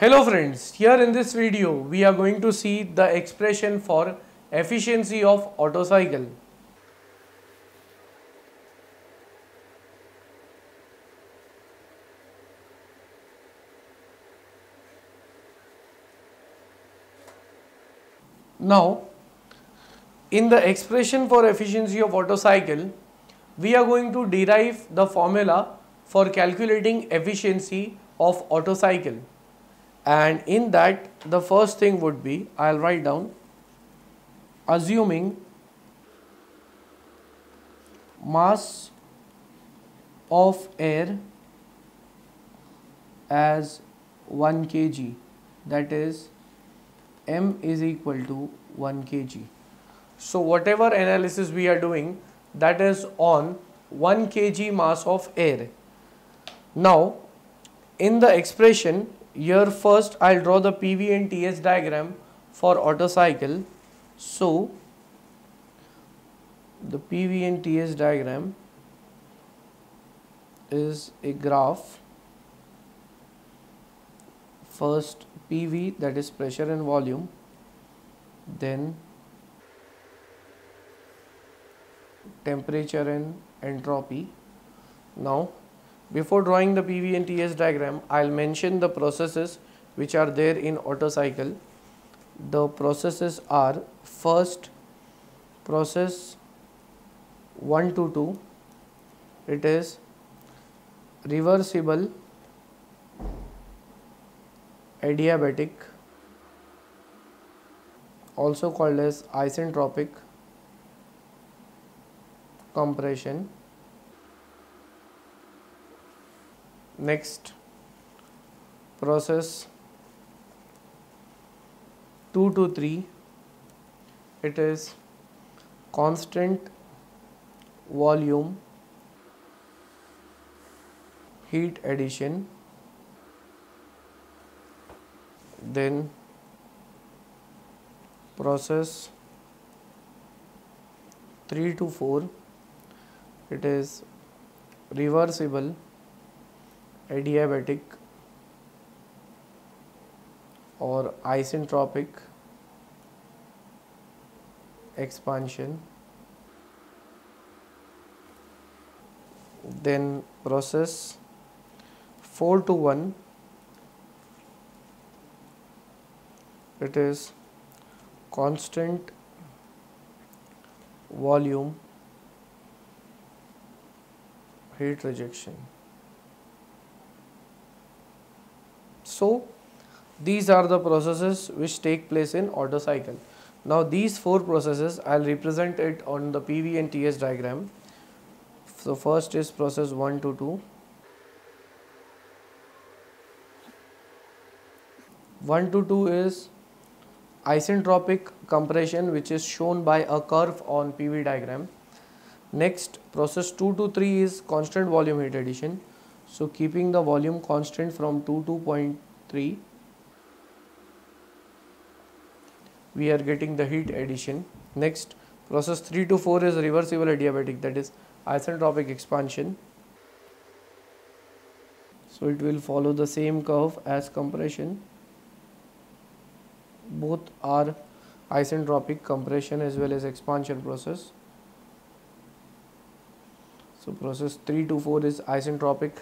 Hello friends, here in this video we are going to see the expression for efficiency of Otto cycle. Now, in the expression for efficiency of Otto cycle, we are going to derive the formula for calculating efficiency of Otto cycle. And in that, the first thing would be, I'll write down, assuming mass of air as 1 kg, that is m is equal to 1 kg. So whatever analysis we are doing, that is on 1 kg mass of air. Now, in the expression, here first I'll draw the PV and TS diagram for Otto cycle. So the PV and TS diagram is a graph. First PV, that is pressure and volume, then temperature and entropy. Now, before drawing the PV and TS diagram, I'll mention the processes which are there in Otto cycle. The processes are first process 1 to 2. It is reversible, adiabatic, also called as isentropic compression. Next, process 2 to 3, it is constant volume, heat addition, then process 3 to 4, it is reversible, adiabatic or isentropic expansion, then process 4 to 1, it is constant volume, heat rejection. So, these are the processes which take place in Otto cycle. Now, these four processes, I'll represent it on the PV and TS diagram. So, first is process 1 to 2. 1 to 2 is isentropic compression, which is shown by a curve on PV diagram. Next, process 2 to 3 is constant volume heat addition. So, keeping the volume constant from 2 to 0.3, we are getting the heat addition. Next, process 3 to 4 is reversible adiabatic, that is isentropic expansion. So, it will follow the same curve as compression. Both are isentropic, compression as well as expansion process. So, process 3 to 4 is isentropic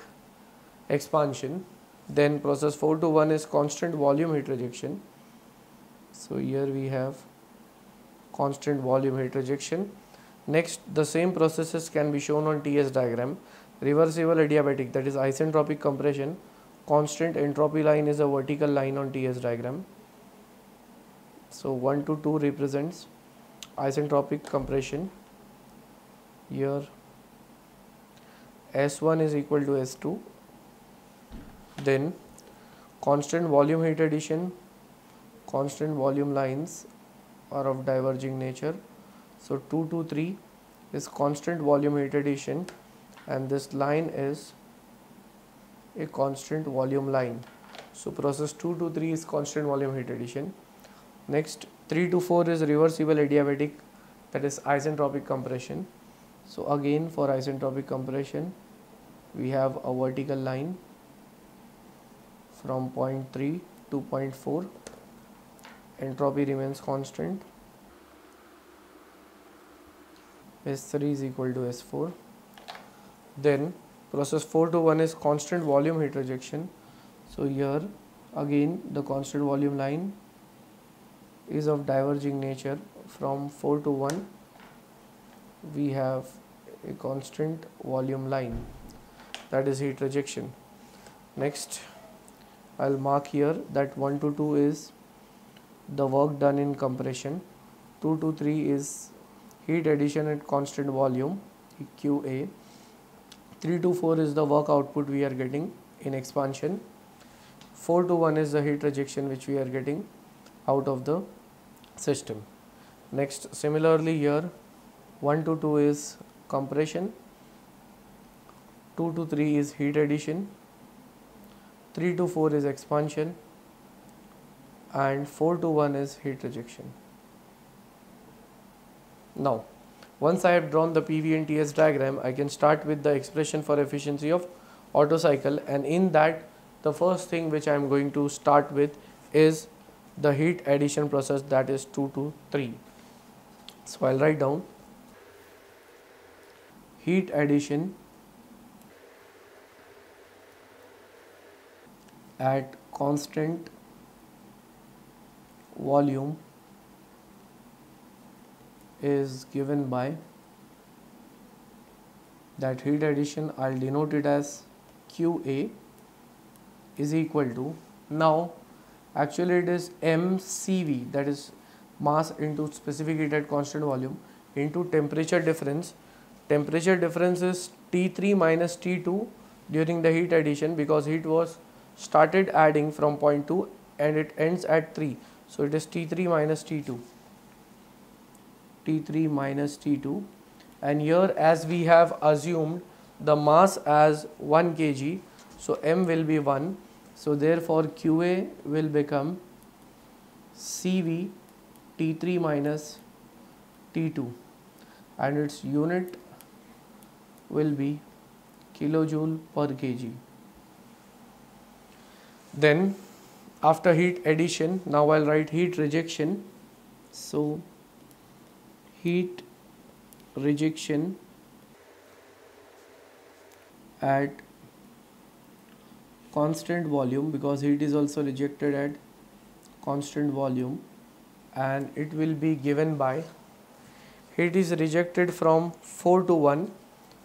expansion. Then process 4 to 1 is constant volume heat rejection. So, here we have constant volume heat rejection. Next, the same processes can be shown on TS diagram. Reversible adiabatic, that is isentropic compression. Constant entropy line is a vertical line on TS diagram. So, 1 to 2 represents isentropic compression. Here S1 is equal to S2, then constant volume heat addition, constant volume lines are of diverging nature. So 2 to 3 is constant volume heat addition and this line is a constant volume line. So process 2 to 3 is constant volume heat addition. Next 3 to 4 is reversible adiabatic, that is isentropic compression. So again for isentropic compression, we have a vertical line from 0.3 2.4. Entropy remains constant. S3 is equal to S4. Then process 4 to 1 is constant volume heat rejection. So here again the constant volume line is of diverging nature. From 4 to 1 we have a constant volume line, that is heat rejection. Next I'll mark here that 1 to 2 is the work done in compression, 2 to 3 is heat addition at constant volume QA, 3 to 4 is the work output we are getting in expansion, 4 to 1 is the heat rejection which we are getting out of the system. Next similarly here 1 to 2 is compression, 2 to 3 is heat addition, 3 to 4 is expansion, and 4 to 1 is heat rejection. Now once I have drawn the PV and TS diagram, I can start with the expression for efficiency of Otto cycle, and in that the first thing which I am going to start with is the heat addition process, that is 2 to 3. So I will write down heat addition at constant volume is given by, that heat addition I'll denote it as QA, is equal to, now actually it is MCV, that is mass into specific heat at constant volume, into temperature difference. Temperature difference is T3 minus T2 during the heat addition, because heat was started adding from point 2 and it ends at 3. So it is T3 minus T2. T3 minus T2, and here as we have assumed the mass as 1 kg, so M will be 1. So therefore QA will become CV T3 minus T2, and its unit will be kilojoule per kg. Then after heat addition, now I'll write heat rejection. So heat rejection at constant volume, because heat is also rejected at constant volume, and it will be given by, heat is rejected from 4 to 1,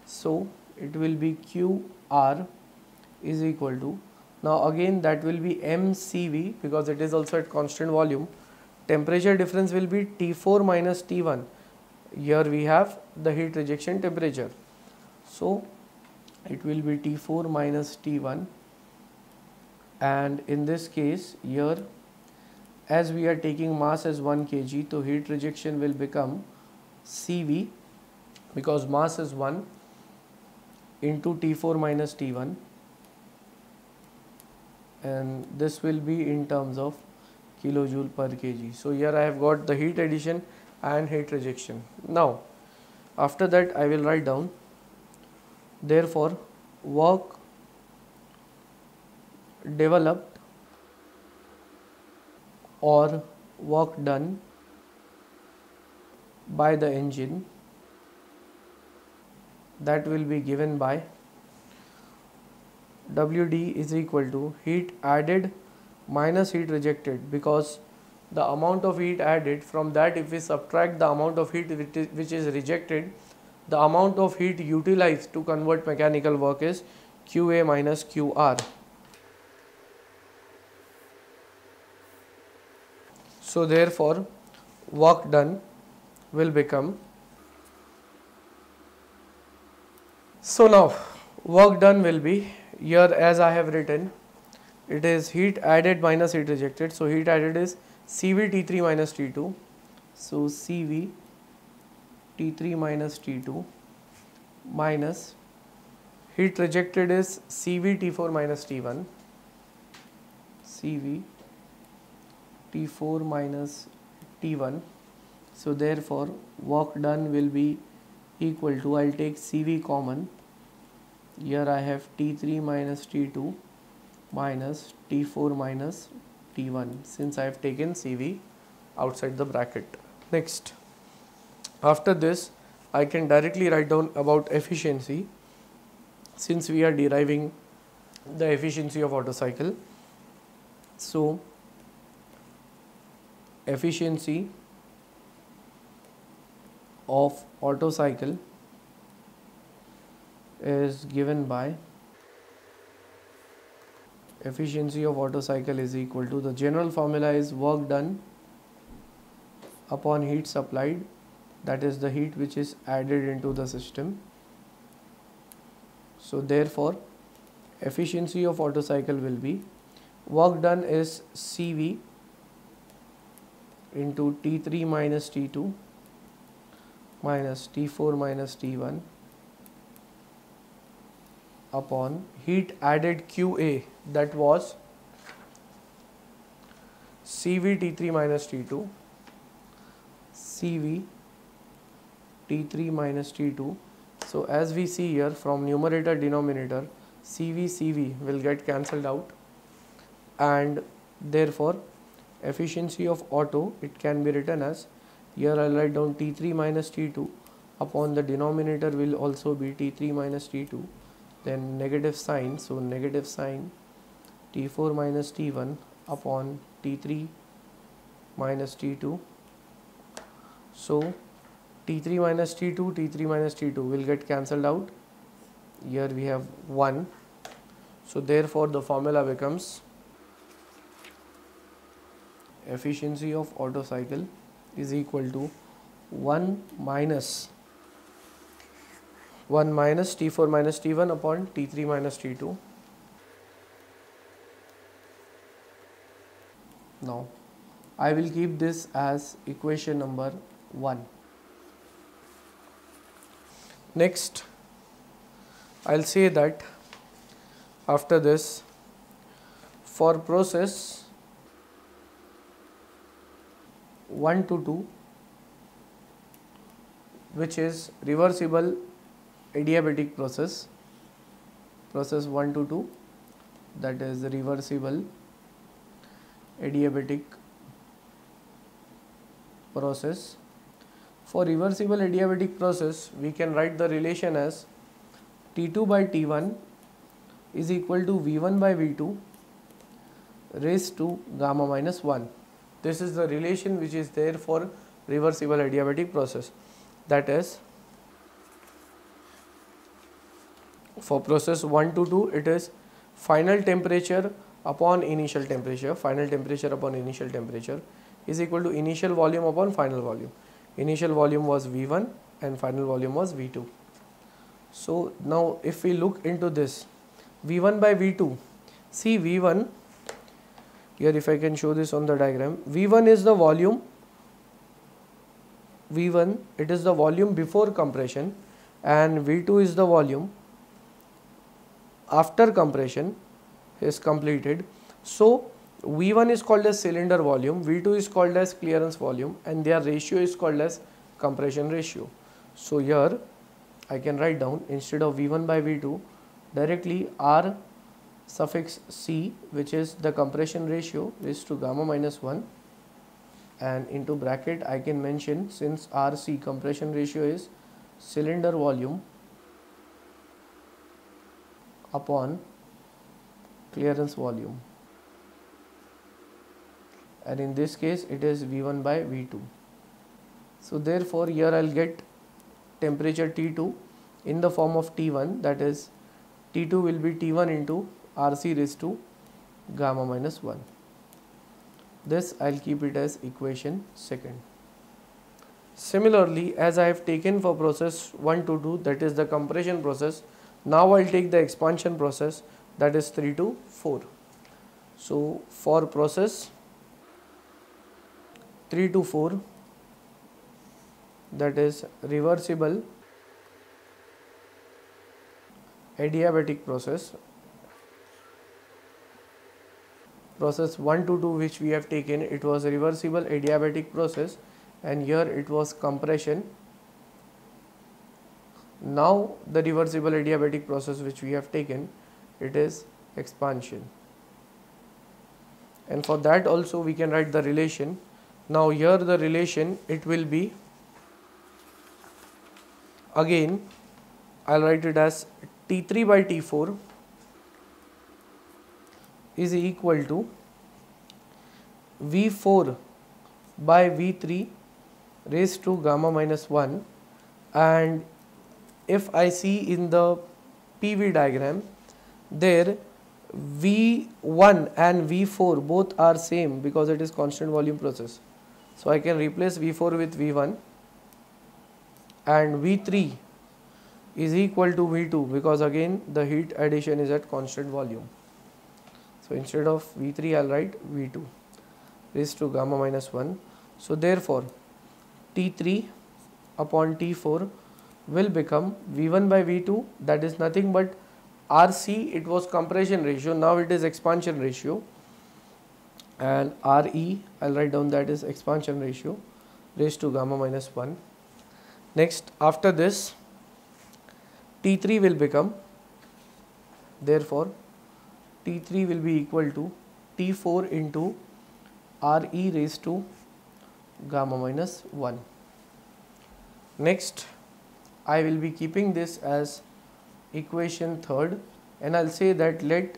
so it will be QR is equal to, now again that will be MCV because it is also at constant volume. Temperature difference will be T4 minus T1, here we have the heat rejection temperature, so it will be T4 minus T1. And in this case here as we are taking mass as 1 kg, so heat rejection will become CV, because mass is 1, into T4 minus T1, and this will be in terms of kilojoule per kg. So here I have got the heat addition and heat rejection. Now after that I will write down, therefore work developed or work done by the engine, that will be given by WD is equal to heat added minus heat rejected, because the amount of heat added, from that if we subtract the amount of heat which is rejected, the amount of heat utilized to convert mechanical work is QA minus QR. So therefore work done will become, so now work done will be, here as I have written it is heat added minus heat rejected, so heat added is CV T3 minus T2, so CV T3 minus T2 minus heat rejected is CV T4 minus T1, CV T4 minus T1. So therefore work done will be equal to, I'll take CV common, here I have T3 minus T2 minus T4 minus T1 since I have taken CV outside the bracket. Next, after this I can directly write down about efficiency, since we are deriving the efficiency of Otto cycle. So efficiency of Otto cycle is given by efficiency of Otto cycle is equal to, the general formula is work done upon heat supplied, that is the heat which is added into the system. So therefore efficiency of Otto cycle will be, work done is CV into T3 minus T2 minus T4 minus T1 upon heat added QA, that was CV T3 minus T2, CV T3 minus T2. So as we see here, from numerator denominator CV will get cancelled out, and therefore efficiency of Otto, it can be written as, here I'll write down T3 minus T2 upon the denominator will also be T3 minus T2, then negative sign, so negative sign T4 minus T1 upon T3 minus T2. So T3 minus T2, T3 minus T2 will get cancelled out. Here we have 1. So therefore the formula becomes, efficiency of Otto cycle is equal to 1 minus T4 minus T1 upon T3 minus T2. Now I will keep this as equation number 1. Next, I'll say that after this, for process 1 to 2 which is reversible adiabatic process, process 1 to 2 that is reversible adiabatic process. For reversible adiabatic process we can write the relation as T2 by T1 is equal to V1 by V2 raised to gamma minus 1. This is the relation which is there for reversible adiabatic process, that is for process 1 to 2 it is final temperature upon initial temperature, final temperature upon initial temperature is equal to initial volume upon final volume. Initial volume was V1 and final volume was V2. So now if we look into this V1 by V2, see V1 here, if I can show this on the diagram, V1 is the volume, V1 it is the volume before compression, and V2 is the volume after compression is completed. So V1 is called as cylinder volume, V2 is called as clearance volume, and their ratio is called as compression ratio. So here I can write down, instead of V1 by V2, directly R suffix C, which is the compression ratio, is to gamma minus 1, and into bracket I can mention, since RC compression ratio is cylinder volume upon clearance volume, and in this case it is V1 by V2. So therefore here I will get temperature T2 in the form of T1, that is T2 will be T1 into RC raised to gamma minus 1. This I will keep it as equation 2nd. Similarly, as I have taken for process 1 to 2, that is the compression process, now I will take the expansion process, that is 3 to 4. So for process 3 to 4, that is reversible adiabatic process, process 1 to 2 which we have taken, it was a reversible adiabatic process, and here it was compression. Now the reversible adiabatic process which we have taken, it is expansion, and for that also we can write the relation. Now here the relation, it will be, again I'll write it as T3 by T4 is equal to V4 by V3 raised to gamma minus 1. And if I see in the PV diagram, there V1 and V4 both are same because it is constant volume process. So I can replace V4 with V1, and V3 is equal to V2 because again the heat addition is at constant volume. So instead of V3 I'll write V2 raised to gamma minus 1. So therefore T3 upon T4 will become V1 by V2, that is nothing but RC, it was compression ratio, now it is expansion ratio, and RE, I'll write down that is expansion ratio raised to gamma minus 1. Next, after this, T3 will become, therefore T3 will be equal to T4 into RE raised to gamma minus 1. Next, I will be keeping this as equation third, and I'll say that let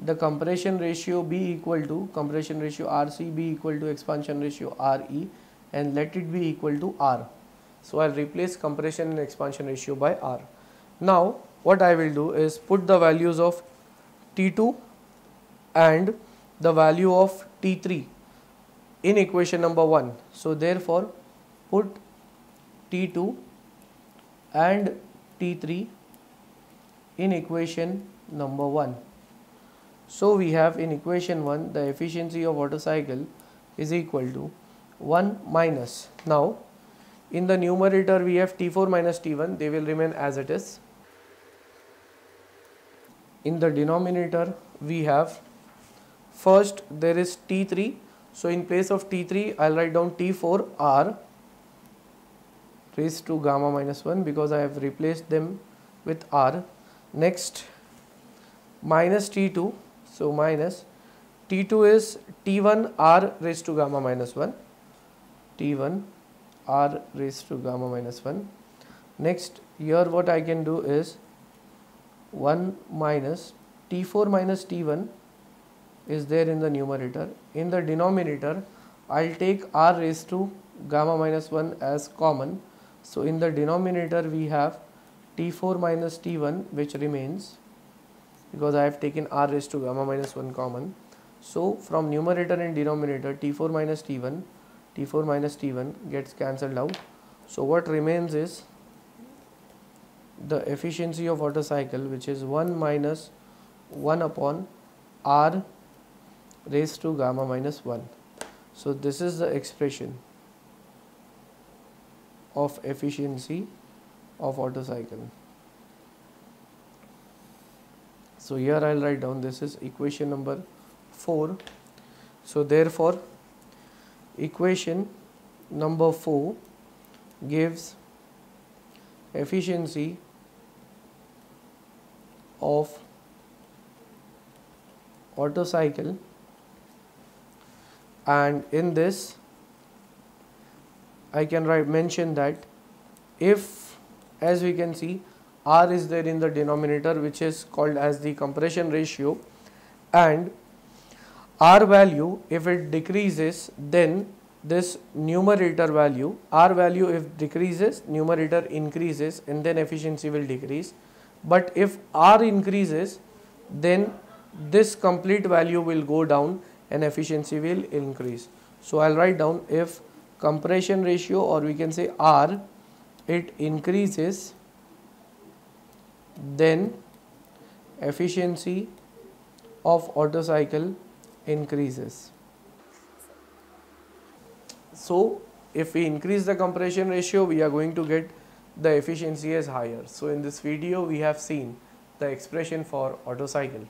the compression ratio be equal to compression ratio RC be equal to expansion ratio RE, and let it be equal to R. So I'll replace compression and expansion ratio by R. Now what I will do is put the values of T2 and the value of T3 in equation number 1. So therefore put T2 and T3 in equation number 1. So we have in equation 1 the efficiency of Otto cycle is equal to 1 minus. Now in the numerator we have T4 minus T1, they will remain as it is. In the denominator we have, first there is T3, so in place of T3 I'll write down T4 R raised to gamma minus 1 because I have replaced them with R. Next, minus T2, so minus T2 is T1 R raised to gamma minus 1, T1 R raised to gamma minus 1. Next, here what I can do is 1 minus T4 minus T1 is there in the numerator. In the denominator, I'll take R raised to gamma minus 1 as common. So in the denominator we have T4 minus T1, which remains because I have taken R raised to gamma minus 1 common. So from numerator and denominator T4 minus T1 gets cancelled out. So what remains is the efficiency of Otto cycle, which is 1 minus 1 upon R raised to gamma minus 1. So this is the expression of efficiency of Otto cycle. So here I will write down this is equation number 4. So therefore equation number 4 gives efficiency of Otto cycle, and in this I can mention that if, as we can see, R is there in the denominator, which is called as the compression ratio, and R value, if it decreases, then this numerator value, R value if decreases, numerator increases, and then efficiency will decrease. But if R increases, then this complete value will go down and efficiency will increase. So I'll write down if compression ratio, or we can say R, it increases, then efficiency of Otto cycle increases. So if we increase the compression ratio, we are going to get the efficiency as higher. So in this video we have seen the expression for Otto cycle.